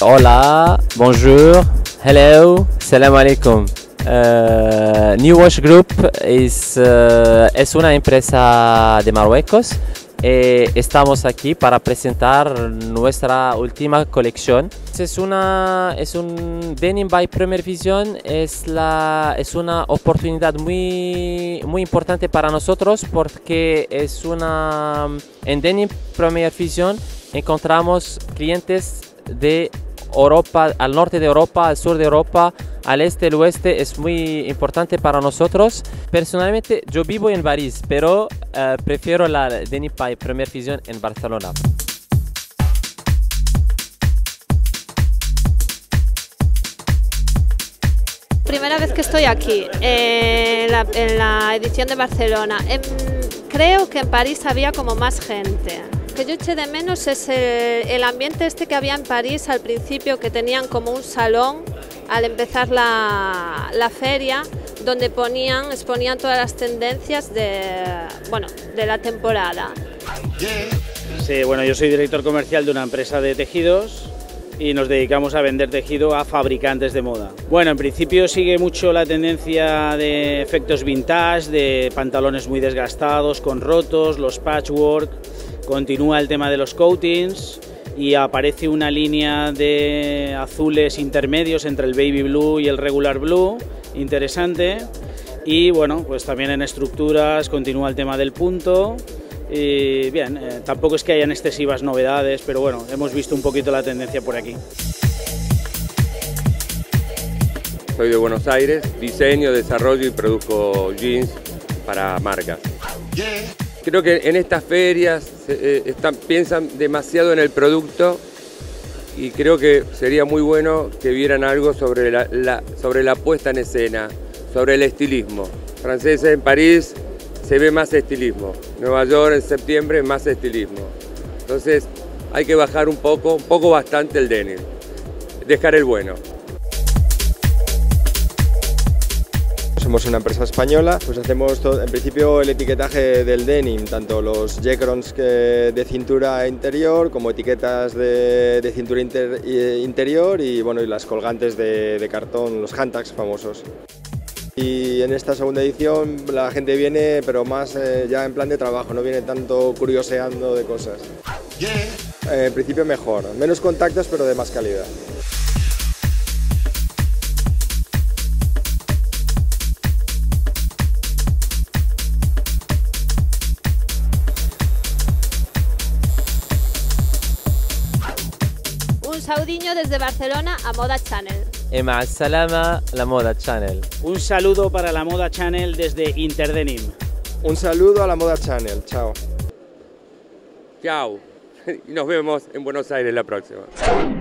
Hola, bonjour, hello, salam alaikum. New Wash Group es una empresa de Marruecos y estamos aquí para presentar nuestra última colección. Es un Denim by Première Vision, es una oportunidad muy importante para nosotros porque en Denim Première Vision encontramos clientes de Europa, al norte de Europa, al sur de Europa, al este, al oeste. Es muy importante para nosotros. Personalmente yo vivo en París, pero prefiero la Denim by Première Vision en Barcelona. Primera vez que estoy aquí, en la edición de Barcelona. Creo que en París había como más gente. Lo que yo eché de menos es el ambiente que había en París al principio, que tenían como un salón al empezar la feria, donde exponían todas las tendencias de la temporada. Sí, bueno, yo soy director comercial de una empresa de tejidos y nos dedicamos a vender tejido a fabricantes de moda. Bueno, en principio sigue mucho la tendencia de efectos vintage, de pantalones muy desgastados, con rotos, los patchwork. Continúa el tema de los coatings y aparece una línea de azules intermedios entre el baby blue y el regular blue, interesante. Y bueno, pues también en estructuras continúa el tema del punto. Y bien, tampoco es que hayan excesivas novedades, pero bueno, hemos visto un poquito la tendencia por aquí. Soy de Buenos Aires, diseño, desarrollo y produzco jeans para marcas. Creo que en estas ferias piensan demasiado en el producto y creo que sería muy bueno que vieran algo sobre la puesta en escena, sobre el estilismo. Franceses en París se ve más estilismo, Nueva York en septiembre más estilismo. Entonces hay que bajar un poco bastante el denim, dejar el bueno. Somos una empresa española, pues hacemos en principio el etiquetaje del denim, tanto los jecrons de cintura interior como etiquetas de cintura interior y, bueno, y las colgantes de cartón, los handtags famosos. Y en esta segunda edición la gente viene, pero más ya en plan de trabajo, no viene tanto curioseando de cosas. En principio mejor, menos contactos pero de más calidad. Un saludo desde Barcelona a Moda Channel. Y ma'a salama la Moda Channel. Un saludo para la Moda Channel desde Interdenim. Un saludo a la Moda Channel. Chao. Chao. Y nos vemos en Buenos Aires la próxima.